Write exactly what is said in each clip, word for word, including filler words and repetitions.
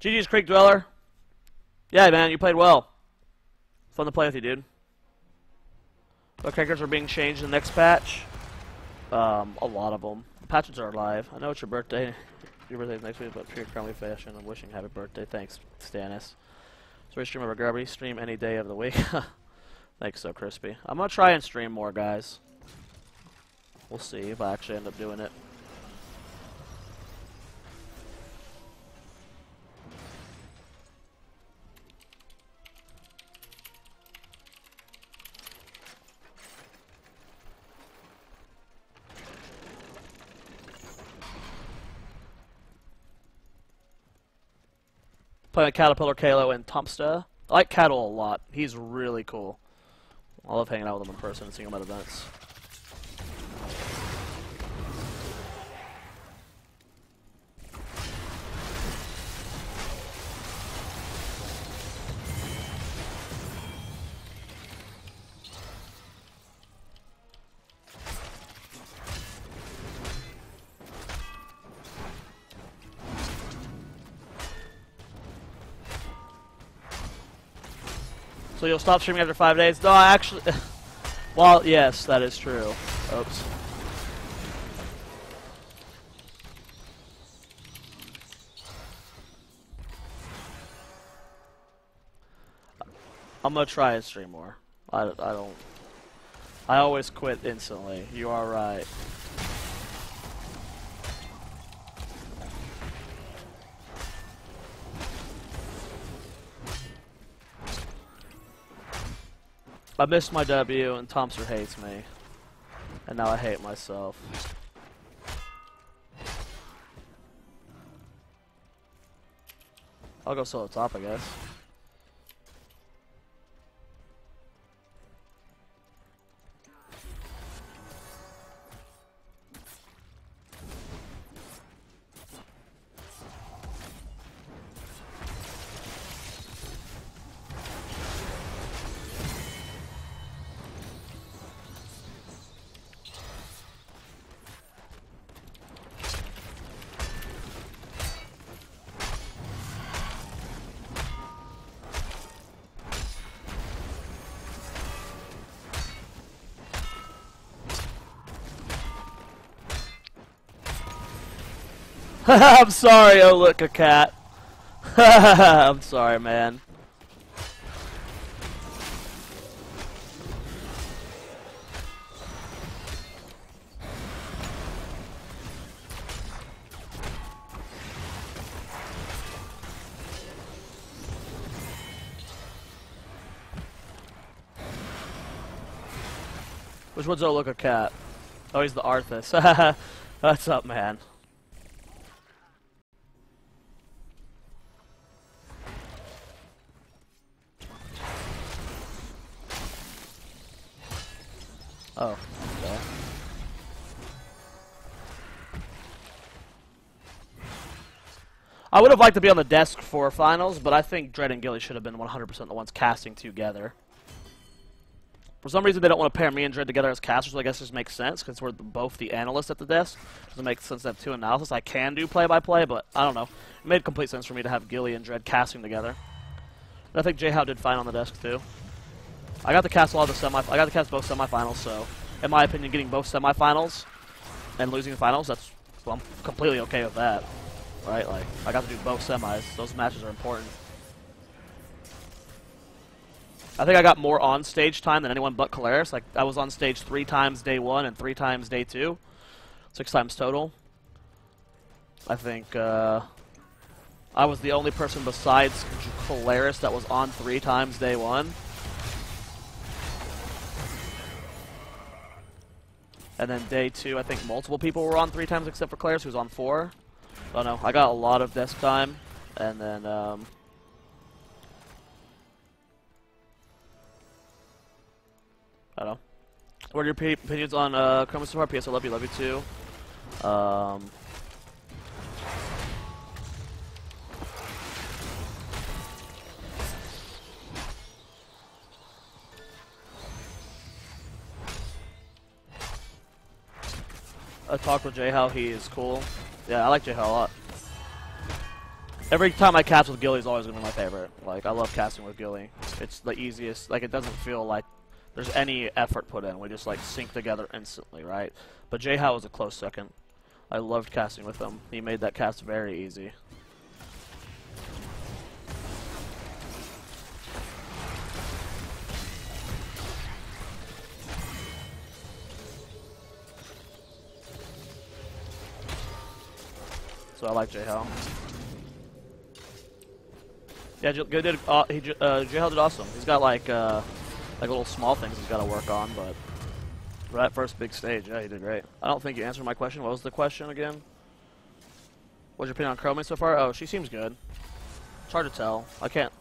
G G's Creek Dweller. Yeah, man, you played well. Fun to play with you, dude. Bug crackers are being changed in the next patch. Um, a lot of them. The patches are live. I know it's your birthday. Your birthday's next week, but for your family fashion, I'm wishing happy birthday. Thanks, Stannis. So we stream over gravity. Stream any day of the week. Thanks, So Crispy. I'm gonna try and stream more, guys. We'll see if I actually end up doing it. Playing Caterpillar, Kalo, and Tompsta. I like Cattle a lot. He's really cool. I love hanging out with him in person and seeing him at events. So you'll stop streaming after five days? No, I actually... well, yes, that is true. Oops. I'm gonna try and stream more. I, I don't... I always quit instantly. You are right. I missed my W and Thompson hates me. And now I hate myself. I'll go solo top, I guess. I'm sorry, oh look, a cat. I'm sorry, man. Which one's oh look, a cat? Oh, he's the Arthas. What's up, man? Oh, okay. I would have liked to be on the desk for finals, but I think Dread and Gilly should have been one hundred percent the ones casting together. For some reason, they don't want to pair me and Dread together as casters, so I guess this makes sense, because we're both the analysts at the desk. It doesn't make sense to have two analysis. I can do play-by-play, -play, but I don't know. It made complete sense for me to have Gilly and Dread casting together. And I think J-Hout did fine on the desk, too. I got to cast all the semi. I got to cast both semifinals. So, in my opinion, getting both semifinals and losing the finals, that's well, I'm completely okay with that, right? Like, I got to do both semis. Those matches are important. I think I got more on stage time than anyone but Calaris. Like, I was on stage three times day one and three times day two, six times total. I think uh, I was the only person besides Calaris that was on three times day one. And then day two, I think multiple people were on three times except for Claire, who was on four. I don't know. I got a lot of desk time. And then, um... I don't know. What are your opinions on uh, Chromie so far? P S O, love you, love you too. Um... I talked with J-Hell, he is cool. Yeah, I like J-Hell a lot. Every time I cast with Gilly is always gonna be my favorite. Like, I love casting with Gilly. It's the easiest. Like, it doesn't feel like there's any effort put in. We just like sync together instantly, right? But J-Hout was a close second. I loved casting with him. He made that cast very easy. So I like J-Hell. Yeah, J-Hell did, uh, he, uh, J-Hell did awesome. He's got like uh, like little small things he's got to work on, but for that first big stage, yeah, he did great. I don't think you answered my question. What was the question again? What's your opinion on Chromie so far? Oh, she seems good. It's hard to tell. I can't.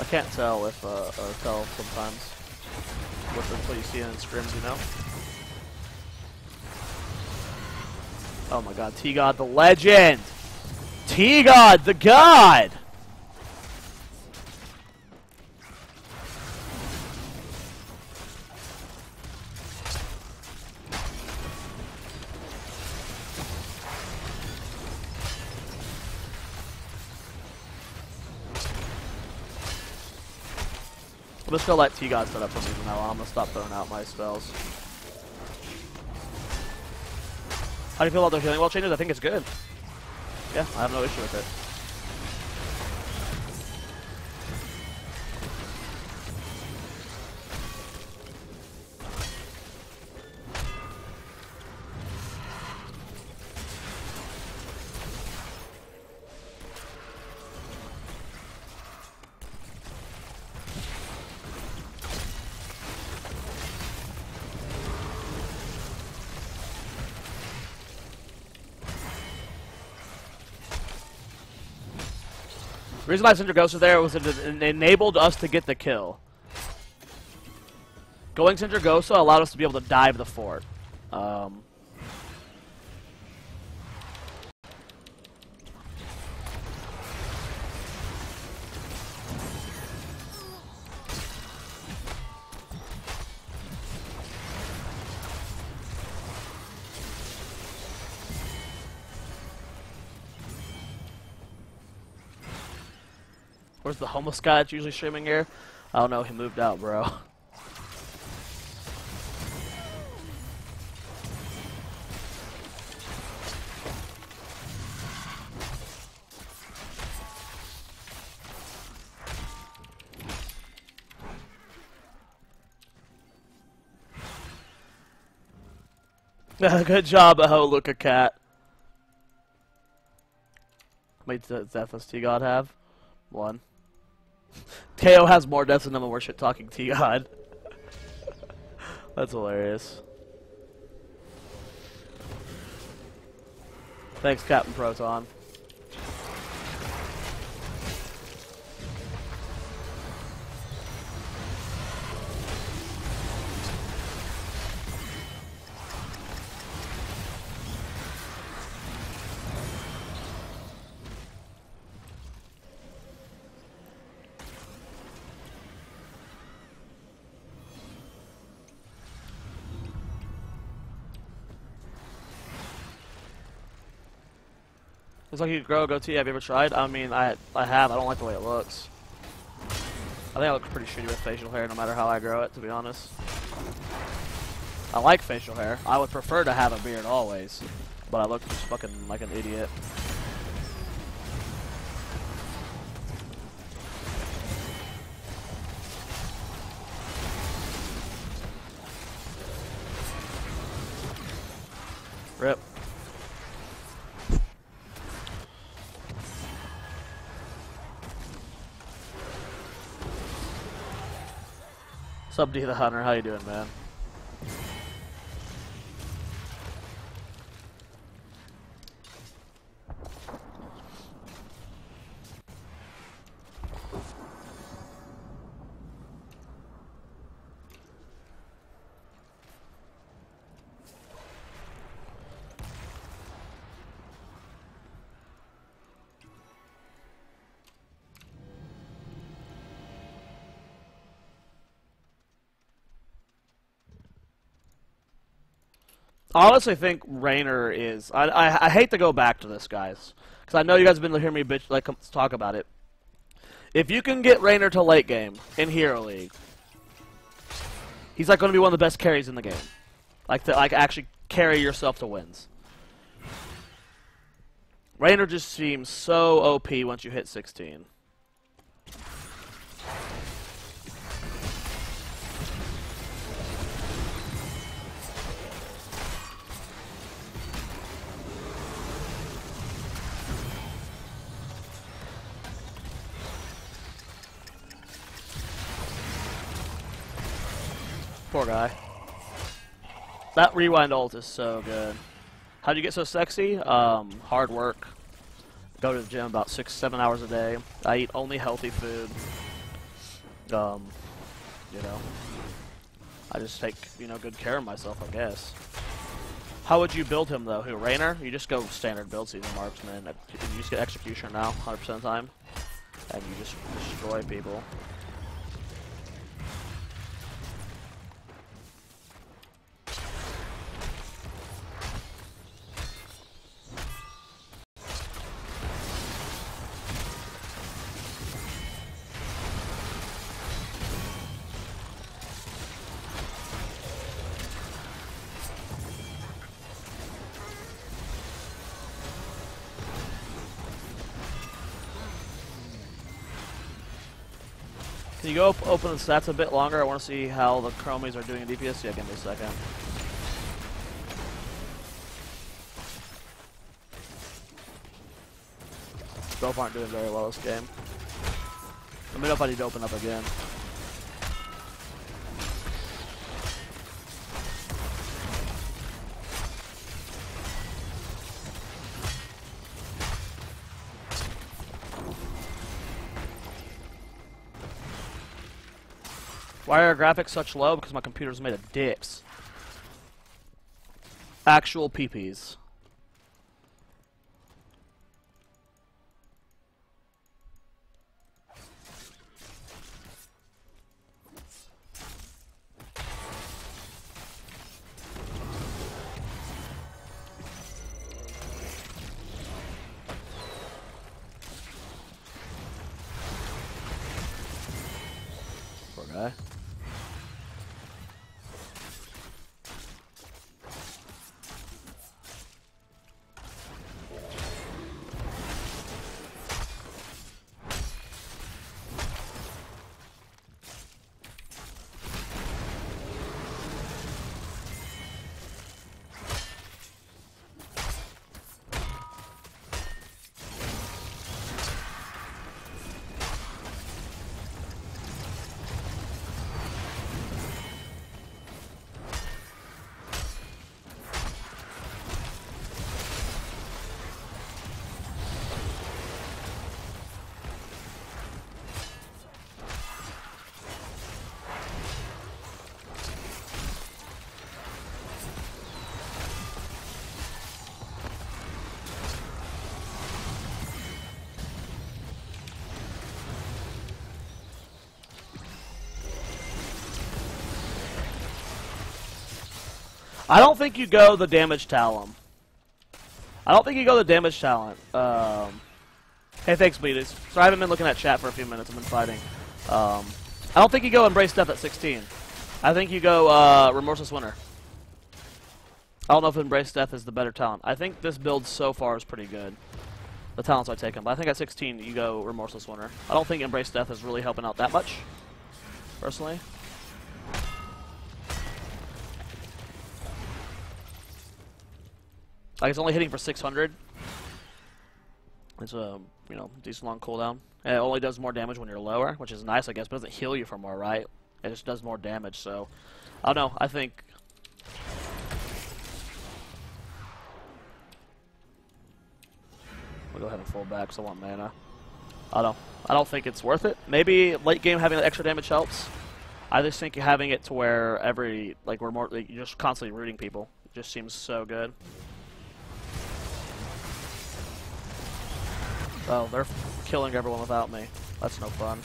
I can't tell if uh, or tell sometimes. With until you see it in scrims, you know. Oh my god, T-God the legend! T-God the god! I'm just gonna let T-God set up for me from now on. I'm gonna stop throwing out my spells. How do you feel about their healing well changes? I think it's good. Yeah, I have no issue with it. The reason why Sindragosa there was that it enabled us to get the kill. Going Sindragosa allowed us to be able to dive the fort. Um, Where's the homeless guy that's usually streaming here? I don't know, he moved out, bro. Good job, oh, look a cat. How many does F S T God have? One. K O has more deaths than them, and we're shit talking T-God. That's hilarious. Thanks, Captain Proton. Looks like you could grow a goatee. Have you ever tried? I mean, I I have. I don't like the way it looks. I think I look pretty shitty with facial hair no matter how I grow it, to be honest. I like facial hair. I would prefer to have a beard always, but I look just fucking like an idiot. Rip. Sub D the Hunter, how you doing, man? I honestly think Raynor is... I, I, I hate to go back to this, guys. because I know you guys have been hearing me bitch like talk about it. If you can get Raynor to late game in Hero League, he's like going to be one of the best carries in the game. Like to like actually carry yourself to wins. Raynor just seems so O P once you hit sixteen. Poor guy. That rewind ult is so good. How'd you get so sexy? Um, hard work. Go to the gym about six, seven hours a day. I eat only healthy food. Um, you know, I just take, you know, good care of myself, I guess. How would you build him though? Who, Raynor? You just go standard build season marksman. You just get executioner now, one hundred percent of the time, and you just destroy people. Can you go up, open the stats a bit longer? I want to see how the Chromies are doing in D P S C. Yeah, give me a second. Both aren't doing very well this game. Let me know if I need to open up again. Why are graphics such low? Because my computer's made of dicks. Actual peepees. Poor guy. I don't think you go the damage talent. I don't think you go the damage talent. Um, hey, thanks, Beedes. Sorry, I haven't been looking at chat for a few minutes. I've been fighting. Um, I don't think you go Embrace Death at sixteen. I think you go uh, Remorseless Winner. I don't know if Embrace Death is the better talent. I think this build so far is pretty good. The talents I take them, but I think at sixteen you go Remorseless Winner. I don't think Embrace Death is really helping out that much, personally. Like, it's only hitting for six hundred. It's a, you know, decent long cooldown. And it only does more damage when you're lower, which is nice, I guess, but it doesn't heal you for more, right? It just does more damage, so... I don't know, I think... We'll go ahead and full back, because I want mana. I don't know. I don't think it's worth it. Maybe late game having the extra damage helps. I just think having it to where every... Like, we're more... Like, you're just constantly rooting people. It just seems so good. Oh, they're killing everyone without me. That's no fun.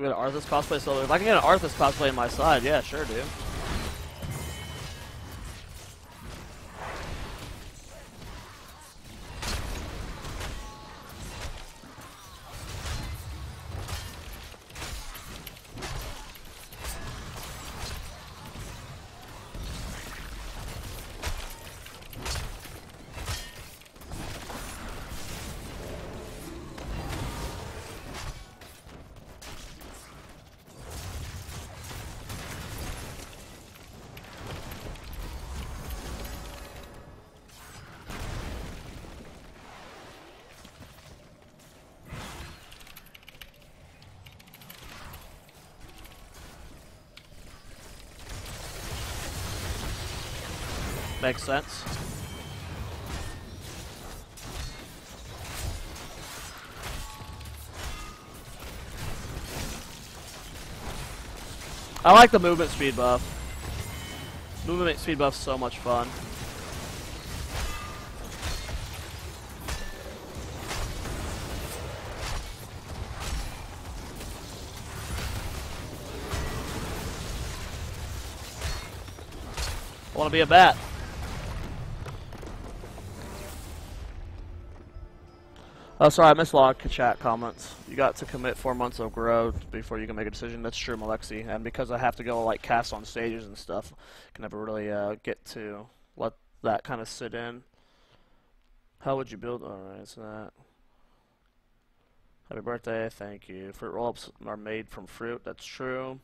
Can we get an Arthas cosplay solo? If I can get an Arthas cosplay on my side, yeah, sure, dude. Makes sense. I like the movement speed buff. Movement speed buff's so much fun. I wanna be a bat. Oh, sorry, I mislogged chat comments. You got to commit four months of growth before you can make a decision. That's true, Malexi. And because I have to go like cast on stages and stuff, I can never really uh, get to let that kind of sit in. How would you build? All right, it's not. Happy birthday! Thank you. Fruit roll-ups are made from fruit. That's true.